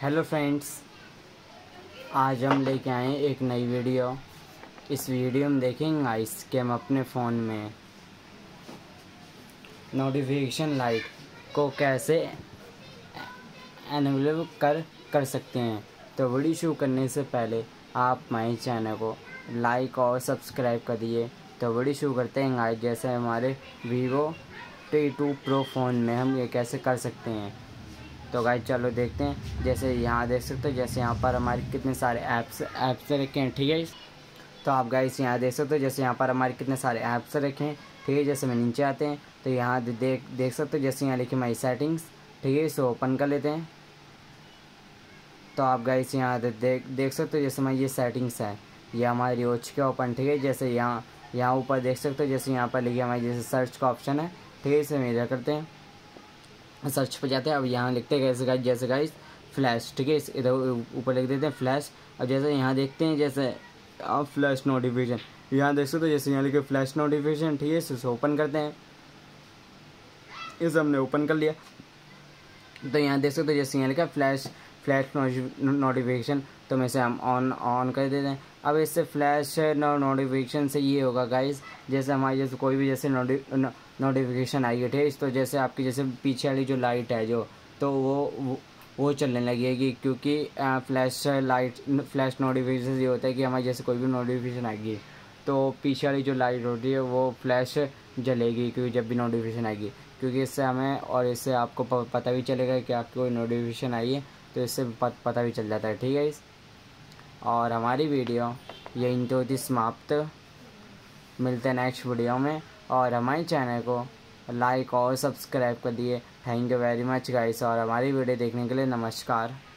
Hello friends, आज हम लेके आए हैं एक नई वीडियो। इस वीडियो में देखेंगे गाइस कि हम अपने फ़ोन में नोटिफिकेशन लाइट को कैसे एनेबल कर सकते हैं। तो वीडियो शुरू करने से पहले आप हमारे चैनल को लाइक और सब्सक्राइब कर दिए। तो वीडियो शुरू करते हैं गाइस, जैसे हमारे Vivo T2 pro फ़ोन में हम ये कैसे कर सकते हैं। तो गाइस चलो देखते हैं। जैसे यहाँ देख सकते हो, जैसे यहाँ पर हमारे कितने सारे ऐप्स रखे हैं, ठीक है। तो आप गाइस यहाँ देख सकते हो, जैसे यहाँ पर हमारे कितने सारे ऐप्स रखे हैं, ठीक है। जैसे मैं नीचे आते हैं तो यहाँ देख सकते हो, जैसे यहाँ लिखी माई सेटिंग्स, ठीक है। इसको ओपन कर लेते हैं। तो आप गाइस यहाँ देख सकते हो, जैसे मैं ये सेटिंग्स है, ये हमारी हो चुकी है ओपन, ठीक है। जैसे यहाँ ऊपर देख सकते हो, जैसे यहाँ पर लिखी हमारी जैसे सर्च का ऑप्शन है, ठीक है। इसे मेरा करते हैं, सर्च पर जाते हैं। अब यहाँ लिखते हैं जैसे गाइस फ्लैश, ठीक है। इधर ऊपर लिख देते हैं फ्लैश। अब जैसे यहाँ देखते हैं, जैसे आप फ्लैश नोटिफिकेशन यहाँ देख सकते हो, जैसे यहाँ लिखे फ्लैश नोटिफिकेशन, ठीक है। इसे ओपन करते हैं। इसे हमने ओपन कर लिया तो यहाँ देख सकते हो, जैसे यहाँ लिखा फ्लैश नोटिफिकेशन। तो मैं इसे हम ऑन कर देते हैं। अब इससे फ्लैश नोटिफिकेशन से ये होगा गाइस, जैसे हमारे जैसे कोई भी जैसे नोटिफिकेशन आई है, ठीक है। तो जैसे आपकी जैसे पीछे वाली जो लाइट है जो, तो वो चलने लगेगी, क्योंकि फ्लैश नोटिफिकेशन ये होता है कि हमारे जैसे कोई भी नोटिफिकेशन आएगी तो पीछे वाली जो लाइट होती है वो फ्लैश जलेगी, क्योंकि जब भी नोटिफिकेशन आएगी, क्योंकि इससे हमें और इससे आपको पता भी चलेगा कि आपकी कोई नोटिफिकेशन आई है, तो इससे पता भी चल जाता है, ठीक है। और हमारी वीडियो यहीं तो होती समाप्त। मिलते हैं नेक्स्ट वीडियो में, और हमारे चैनल को लाइक और सब्सक्राइब कर दिए। Thank you very much guys, और हमारी वीडियो देखने के लिए नमस्कार।